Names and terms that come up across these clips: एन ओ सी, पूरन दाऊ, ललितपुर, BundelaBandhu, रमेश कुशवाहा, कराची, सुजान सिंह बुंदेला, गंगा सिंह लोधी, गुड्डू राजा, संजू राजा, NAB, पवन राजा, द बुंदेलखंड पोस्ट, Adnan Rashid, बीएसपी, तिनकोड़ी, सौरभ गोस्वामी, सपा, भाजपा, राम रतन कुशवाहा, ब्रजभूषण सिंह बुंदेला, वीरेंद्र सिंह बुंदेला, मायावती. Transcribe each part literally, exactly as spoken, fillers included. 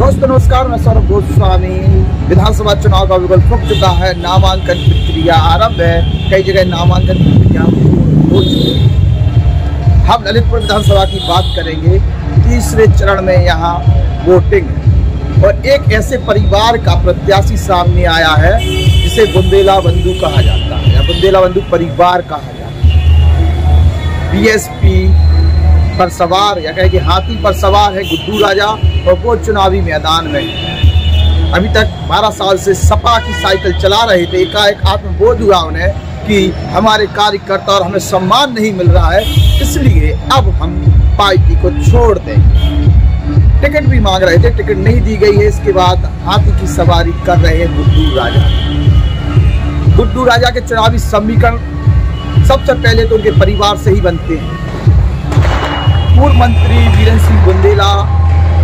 दोस्तों नमस्कार, मैं सौरभ गोस्वामी। विधानसभा चुनाव का विकल्प फूक चुका है, नामांकन प्रक्रिया आरंभ है। कई जगह नामांकन प्रक्रिया हो चुकी है। हम ललितपुर विधानसभा की बात करेंगे। तीसरे चरण में यहाँ वोटिंग है और एक ऐसे परिवार का प्रत्याशी सामने आया है जिसे बुंदेला बंधु कहा जाता है या बुंदेला बंधु परिवार कहा जाता है। बी एस पी पर सवार या कहे कि हाथी पर सवार है गुड्डू राजा और वो चुनावी मैदान में अभी तक बारह साल से सपा की साइकिल चला रहे थे। एकाएक आत्मबोध हुआ उन्हें कि हमारे कार्यकर्ता और हमें सम्मान नहीं मिल रहा है, इसलिए अब हम पार्टी को छोड़ दें। टिकट भी मांग रहे थे, टिकट नहीं दी गई है। इसके बाद हाथी की सवारी कर रहे हैं गुड्डू राजा। गुड्डू राजा के चुनावी समीकरण सबसे पहले तो उनके परिवार से ही बनते हैं। पूर्व मंत्री वीरेंद्र सिंह बुंदेला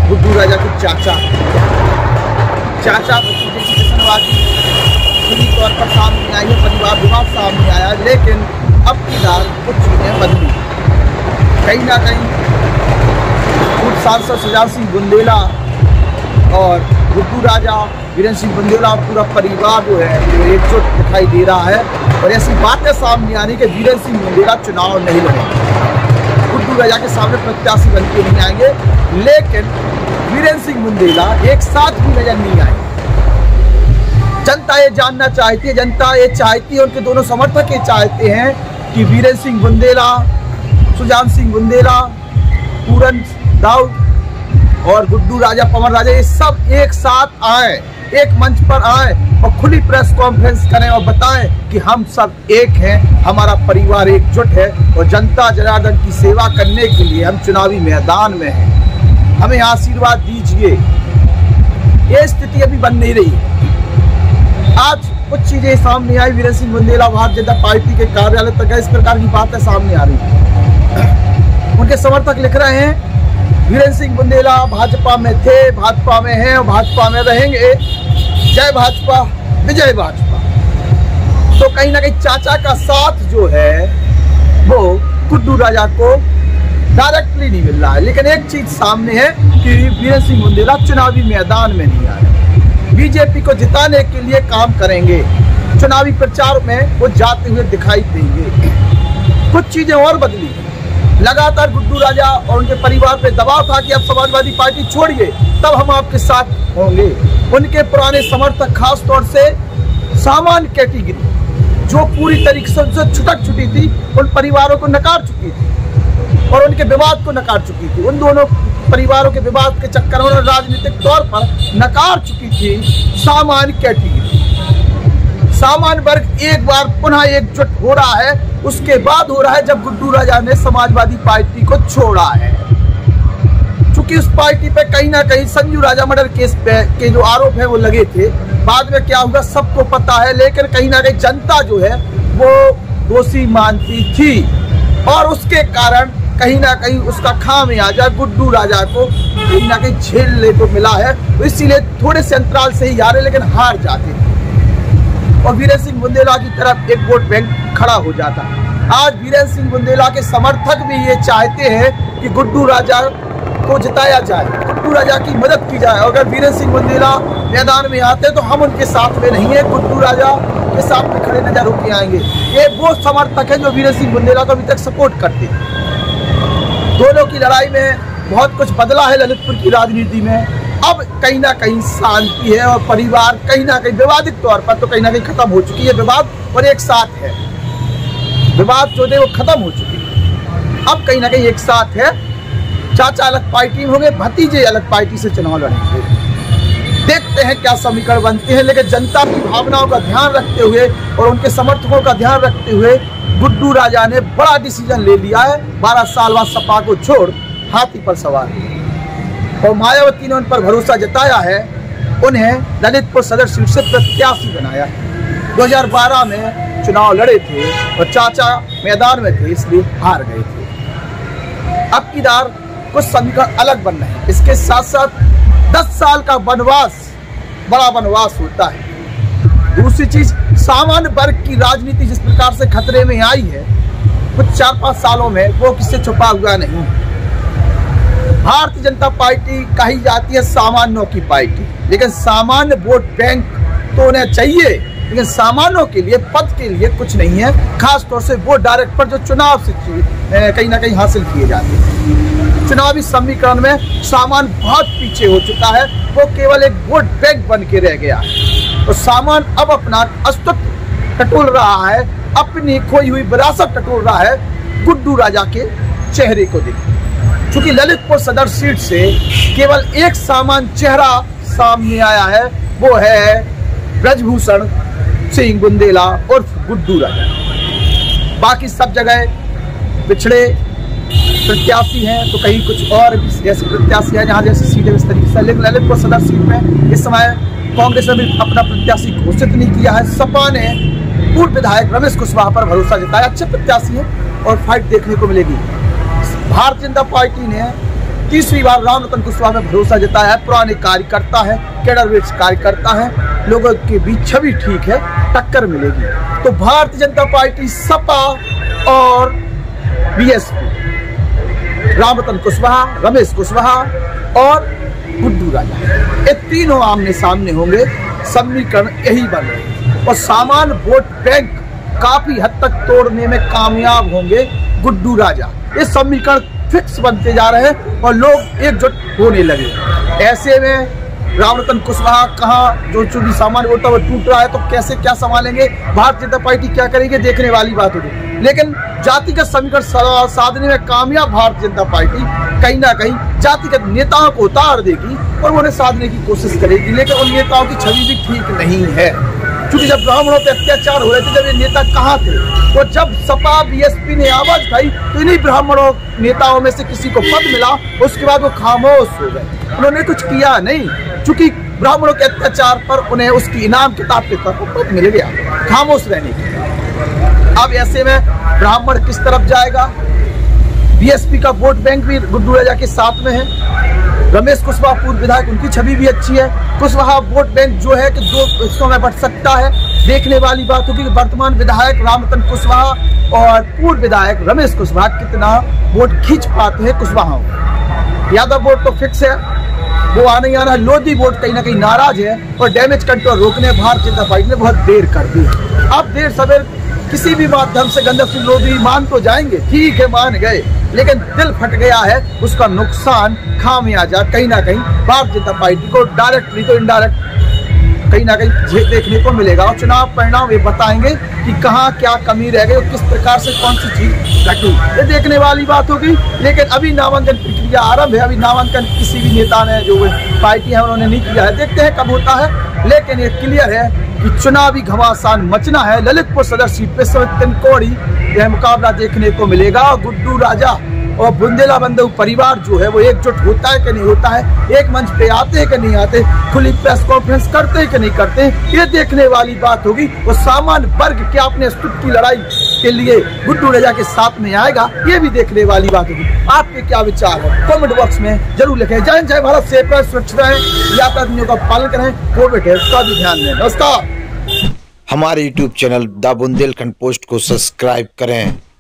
गुड्डू राजा के चाचा चाचा पूरी तौर पर सामने आई है, परिवार विवाद सामने आया। लेकिन अब की बार कुछ चीज़ें बदली, कहीं ना कहीं पूर्व सांसद सुजान सिंह बुंदेला और गुड्डू राजा वीरेंद्र सिंह बुंदेला पूरा परिवार जो है वो एकजुट दिखाई दे रहा है और ऐसी बातें सामने आ रही कि वीरेंद्र सिंह बुंदेला चुनाव नहीं लड़ेंगे, गुड्डू राजा के सामने प्रत्याशी बन के नहीं आएंगे। लेकिन वीरेंद्र सिंह बुंदेला एक साथ भी नजर नहीं आए। जनता ये जानना चाहती है, जनता ये चाहती है, उनके दोनों समर्थक ये चाहते हैं कि वीरेंद्र सिंह बुंदेला, सुजान सिंह बुंदेला, पूरन दाऊ और गुड्डू राजा, पवन राजा, ये सब एक साथ आए, एक मंच पर आए और खुली प्रेस कॉन्फ्रेंस करें और बताएं कि हम सब एक हैं, हमारा परिवार एकजुट है और जनता जनार्दन की सेवा करने के लिए हम चुनावी मैदान में हैं, हमें आशीर्वाद दीजिए। ये स्थिति अभी बन नहीं रही है। आज कुछ चीजें सामने आई। वीरेंद्र सिंह बुंदेला भारतीय जनता पार्टी के कार्यालय तक इस प्रकार की बातें सामने आ रही है। उनके समर्थक लिख रहे हैं वीरेंद्र सिंह बुंदेला भाजपा में थे, भाजपा में हैं और भाजपा में रहेंगे, जय भाजपा, विजय भाजपा। तो कहीं ना कहीं चाचा का साथ जो है वो गुड्डू राजा को डायरेक्टली नहीं मिल रहा है। लेकिन एक चीज सामने है कि वीरेंद्र सिंह बुंदेला चुनावी मैदान में नहीं आ रहे, बीजेपी को जिताने के लिए काम करेंगे, चुनावी प्रचार में वो जाते हुए दिखाई देंगे। कुछ चीजें और बदली। लगातार गुड्डू राजा और उनके परिवार पे दबाव था कि आप समाजवादी पार्टी छोड़िए तब हम आपके साथ होंगे। उनके पुराने समर्थक खास तौर से सामान्य कैटेगरी जो पूरी तरीके से छुटक छुटी थी, उन परिवारों को नकार चुकी थी और उनके विवाद को नकार चुकी थी। उन दोनों परिवारों के विवाद के चक्कर में राजनीतिक तौर पर नकार चुकी थी सामान्य कैटेगरी। सामान्य वर्ग एक बार पुनः एकजुट हो रहा है, उसके बाद हो रहा है जब गुड्डू राजा ने समाजवादी पार्टी को छोड़ा है। चूंकि उस पार्टी पे कहीं ना कहीं संजू राजा मर्डर केस पे के जो आरोप है वो लगे थे, बाद में क्या हुआ सबको पता है। लेकिन कहीं ना कहीं जनता जो है वो दोषी मानती थी और उसके कारण कहीं ना कहीं उसका खामियाजा गुड्डू राजा को कहीं ना कहीं झेलने को मिला है। इसीलिए थोड़े से अंतराल से ही हारे, लेकिन हार जाते थे और वीरेंद्र सिंह बुंदेला की तरफ एक वोट बैंक खड़ा हो जाता है। आज वीरेंद्र सिंह बुंदेला के समर्थक भी ये चाहते हैं कि गुड्डू राजा को जिताया जाए, गुड्डू राजा की मदद की जाए। अगर वीरेंद्र सिंह बुंदेला मैदान में आते तो हम उनके साथ में नहीं है, गुड्डू राजा के साथ में खड़े नजर होके आएंगे। ये वो समर्थक है जो वीरेंद्र सिंह बुंदेला को अभी तक सपोर्ट करते हैं। दोनों की लड़ाई में बहुत कुछ बदला है ललितपुर की राजनीति में। अब कहीं ना कहीं शांति है और परिवार कहीं ना कहीं विवादित तौर पर तो कहीं ना कहीं खत्म हो चुकी है। विवाद और एक साथ है, विवाद जो है वो खत्म हो चुकी है, अब कहीं ना कहीं एक साथ है। चाचा अलग पार्टी होंगे, भतीजे अलग पार्टी से चुनाव लड़ेंगे। देखते हैं क्या समीकरण बनते हैं। लेकिन जनता की भावनाओं का ध्यान रखते हुए और उनके समर्थकों का ध्यान रखते हुए गुड्डू राजा ने बड़ा डिसीजन ले लिया है। बारह साल बाद सपा को छोड़ हाथी पर सवार और मायावती ने उन पर भरोसा जताया है, उन्हें ललितपुर सदर सीट से प्रत्याशी बनाया। दो हज़ार बारह में चुनाव लड़े थे और चाचा मैदान में थे, इसलिए हार गए थे। अब की बार कुछ समीकरण अलग बन रहे हैं। इसके साथ साथ दस साल का वनवास, बड़ा वनवास होता है। दूसरी चीज, सामान्य वर्ग की राजनीति जिस प्रकार से खतरे में आई है कुछ चार पाँच सालों में, वो किससे छुपा हुआ नहीं। भारतीय जनता पार्टी कही जाती है सामान्यों की पार्टी, लेकिन सामान्य वोट बैंक तो उन्हें चाहिए, लेकिन सामान्यों के लिए पद के लिए कुछ नहीं है, खास तौर से वो डायरेक्ट पर जो चुनाव से कहीं ना कहीं हासिल किए जाते हैं। चुनावी समीकरण में सामान्य बहुत पीछे हो चुका है, वो केवल एक वोट बैंक बन के रह गया है। तो सामान्य अब अपना अस्तित्व टटोल रहा है, अपनी खोई हुई विरासत टटोल रहा है। गुड्डू राजा के चेहरे को देखिए, क्योंकि ललितपुर सदर सीट से केवल एक सामान्य चेहरा सामने आया है, वो है ब्रजभूषण सिंह बुंदेला और गुड्डू राजा। बाकी सब जगह पिछड़े प्रत्याशी हैं, तो कहीं कुछ और भी ऐसे प्रत्याशी हैं जहाँ जैसे सीटें इस तरीके से। लेकिन ललितपुर सदर सीट में इस समय कांग्रेस ने भी अपना प्रत्याशी घोषित नहीं किया है। सपा ने पूर्व विधायक रमेश कुशवाहा पर भरोसा जताया, अच्छे प्रत्याशी हैं और फाइट देखने को मिलेगी। भारतीय जनता पार्टी ने तीसरी बार राम रतन कुशवाहा में भरोसा जताया है, पुराने कार्यकर्ता है, कैडरवेट कार्यकर्ता है, लोगों के बीच छवि ठीक है, टक्कर मिलेगी। तो भारतीय जनता पार्टी, सपा और बीएसपी, राम रतन कुशवाहा, रमेश कुशवाहा और गुड्डू राजा, ये तीनों आमने सामने होंगे, समीकरण यही बने और सामान्य वोट बैंक काफी हद तक तोड़ने में कामयाब होंगे गुड्डू राजा। ये समीकरण फिक्स बनते जा रहे हैं और लोग एकजुट होने लगे। ऐसे में राम रतन कुशवाहा कहाँ जो चुनी सामान्य वोट वो टूट रहा है, तो कैसे क्या संभालेंगे, भारतीय जनता पार्टी क्या करेगी, देखने वाली बात होगी। लेकिन जातिगत समीकरण साधने में कामयाब भारतीय जनता पार्टी कहीं ना कहीं जातिगत नेताओं को उतार देगी और उन्हें साधने की कोशिश करेगी, लेकिन उन नेताओं की छवि भी ठीक नहीं है। क्योंकि जब ब्राह्मणों पे अत्याचार हो रहे थे, जब ये नेता कहाँ थे, और जब सपा बीएसपी ने आवाज उठाई तो इन्हीं ब्राह्मणों नेताओं में से किसी को पद मिला, उसके बाद वो खामोश हो गए, उन्होंने कुछ किया नहीं। क्योंकि ब्राह्मणों के अत्याचार पर उन्हें उसकी इनाम किताब के तौर पर पद मिल गया, खामोश रहने की। अब ऐसे में ब्राह्मण किस तरफ जाएगा? बीएसपी का वोट बैंक भी गुड्डू राजा के साथ में है, रमेश कुशवाहा पूर्व विधायक, उनकी छवि भी अच्छी है। कुशवाहा वोट बैंक जो है कि दो हिस्सों में बढ़ सकता है, देखने वाली बात होगी कि वर्तमान विधायक राम रतन कुशवाहा और पूर्व विधायक रमेश कुशवाहा कितना वोट खींच पाते हैं। कुशवाहा यादव वोट तो फिक्स है, वो आने ही आना है। लोधी वोट कहीं ना कहीं नाराज है और डैमेज कंट्रोल रोकने भारतीय जनता पार्टी ने बहुत देर कर दी। अब देर सवेर किसी भी माध्यम से गंगा सिंह लोधी मान तो जाएंगे, ठीक है मान गए, लेकिन दिल फट गया है, उसका नुकसान खामियाजा कहीं ना कहीं भारतीय जनता पार्टी को डायरेक्ट नहीं तो इनडायरेक्ट कहीं ना कहीं देखने को मिलेगा। और चुनाव परिणाम ये बताएंगे कि कहाँ क्या कमी रह गई और किस प्रकार से कौन सी चीज घटी, ये देखने वाली बात होगी। लेकिन अभी नामांकन प्रक्रिया आरंभ है, अभी नामांकन किसी भी नेता ने जो पार्टी है उन्होंने नहीं किया है, देखते हैं कब होता है। लेकिन ये क्लियर है कि चुनावी घमासान मचना है। ललितपुर सदर सीट पे तिनकोड़ी यह मुकाबला देखने को मिलेगा। गुड्डू राजा और बुंदेला बंधु परिवार जो है वो एकजुट होता है कि नहीं होता है, एक मंच पे आते हैं कि नहीं आते, खुली प्रेस कॉन्फ्रेंस करते हैं कि नहीं करते, ये देखने वाली बात होगी। और सामान्य वर्ग क्या अपने अस्तित्व की लड़ाई के लिए गुड्डू राजा के साथ में आएगा, ये भी देखने वाली बात होगी। आपके क्या विचार है कमेंट बॉक्स में जरूर लिखें। जय जय भारत, सेफ रहें, स्वच्छ रहें, यात्रा नियमों का पालन करें, कोविड है उसका भी ध्यान दें। नमस्कार। हमारे YouTube channel द बुंदेलखंड पोस्ट को सब्सक्राइब करें।